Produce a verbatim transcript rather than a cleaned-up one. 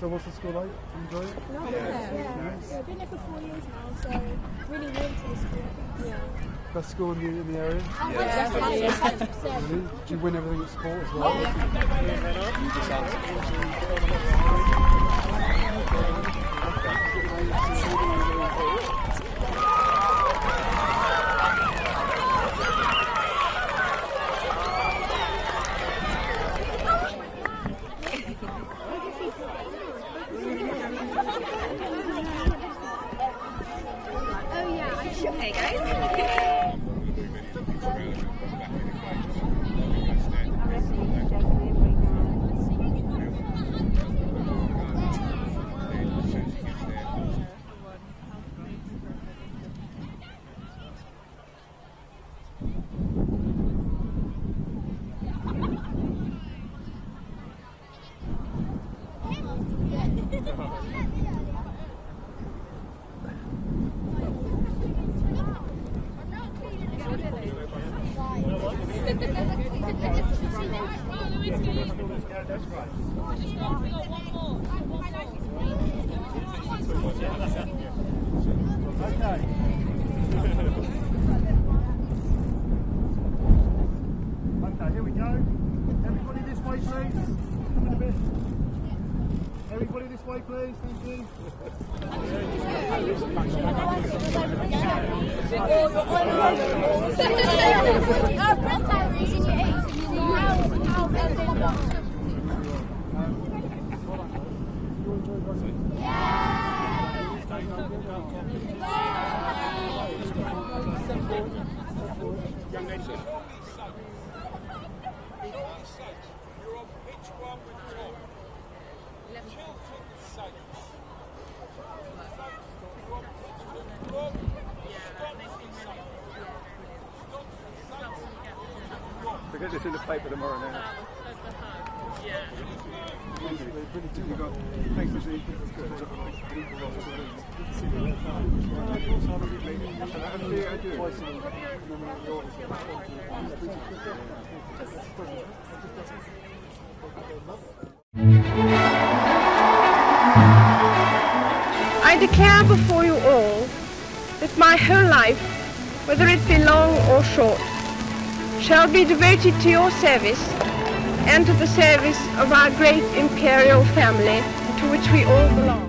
So what's the school like? Do you enjoy it? No, yeah. Yeah. Yeah. Nice. Yeah, I've been there for four years now, so really new to the school. Yeah. Best school in the, in the area? Yeah. Yeah. Yeah. Yeah. Really? Do you win everything at sport as well? Yeah. Yeah. Hey guys. That's right. Oh, just go for your one more. One more. Okay, here we go. Everybody this way, please. Come in a bit. Everybody this way, please. Thank you. Our friend Tyree's in your eight. How young lady, you're on pitch one with Tom. Chilton Saints. You're on pitch one with Rob. Stop. Because it's in the paper tomorrow now. Yeah. Thanks for seeing I declare before you all that my whole life, whether it be long or short, shall be devoted to your service and to the service of our great imperial family to which we all belong.